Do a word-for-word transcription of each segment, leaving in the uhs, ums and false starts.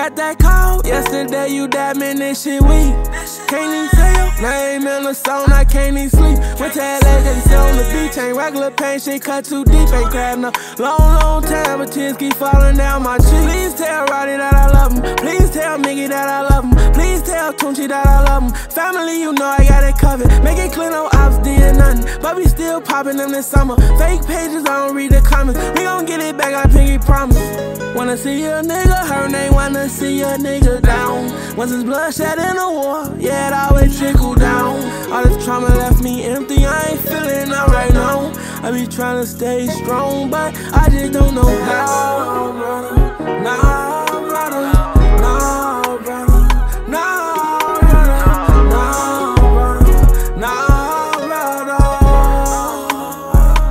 Got that call yesterday, you diamond and shit weak. Can't even say your name in the song, I can't even sleep. Went to L A, got to sit on the beach. Ain't regular pain, shit cut too deep. Ain't crying no long, long time, but tears keep falling down my cheek. Please tell Roddy that I love him. Please tell Miggy that I love him. Please tell Tunchi that I love him. Family, you know I got it covered. Make it clear, no ops did nothing, but we still popping them this summer. Fake pages, I don't read the comments. We gon' get it back, I pinky promise. Wanna see a nigga hurt, they wanna see a nigga down. Once it's bloodshed in a war, yeah, it always trickle down. All this trauma left me empty, I ain't feeling out right now. I be tryna stay strong, but I just don't know how. Nah, brother, nah, brother, nah, brother, nah, brother, nah,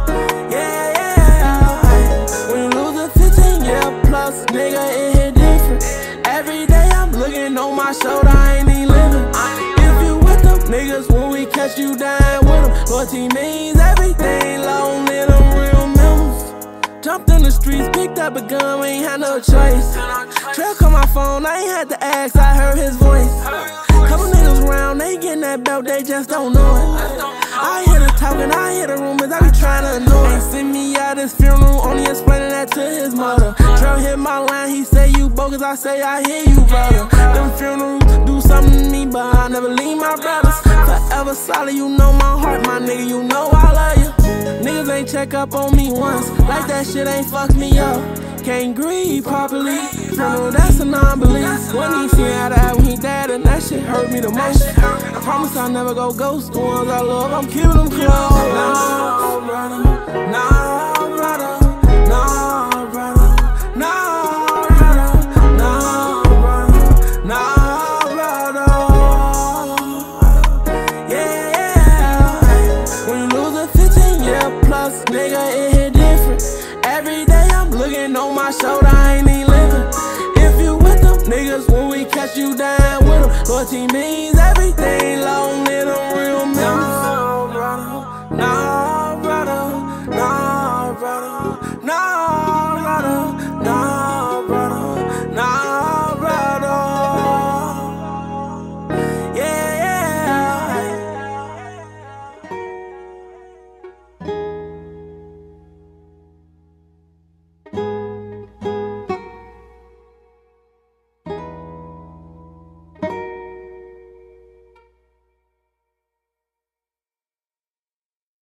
brother. Yeah, yeah. When you lose a fifteen year plus, nigga, it hit different. Every day I'm looking on my shoulder, I ain't even living. If you with them niggas, when we catch you dying with them, loyalty means everything. Lonely them real members. Jumped in the streets, picked up a gun, we ain't had no choice. Track on my phone, I ain't had to ask, I heard his voice. Couple niggas round, they getting that belt, they just don't know it. I hear the talking, I hear the rumors, I be trying to ignore it. Send me out his funeral, only explaining that to his mother. Trail hit my line, he say you bogus, I say I hear you, brother. Them funerals do something to me, but I never leave my brothers. Forever solid, you know my heart, my nigga, you know I love you. Niggas ain't check up on me once, like that shit ain't fucked me up. Can't grieve properly, no, that's a non-belief. When he seen how to act when he dead, and that shit hurt me the most. I promise I'll never go ghost, the ones I love, I'm keeping them close. Nah, brother, nah, brother, nah, brother, nah. Nigga, it hit different. Every day I'm looking on my shoulder, I ain't even living. If you with them niggas, when we catch you down with them, loyalty means everything. Lonely, them real members. Nah, brother, nah, brother, nah, brother, nah.